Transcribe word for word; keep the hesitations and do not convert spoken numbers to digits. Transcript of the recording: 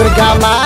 दुर्गा माँ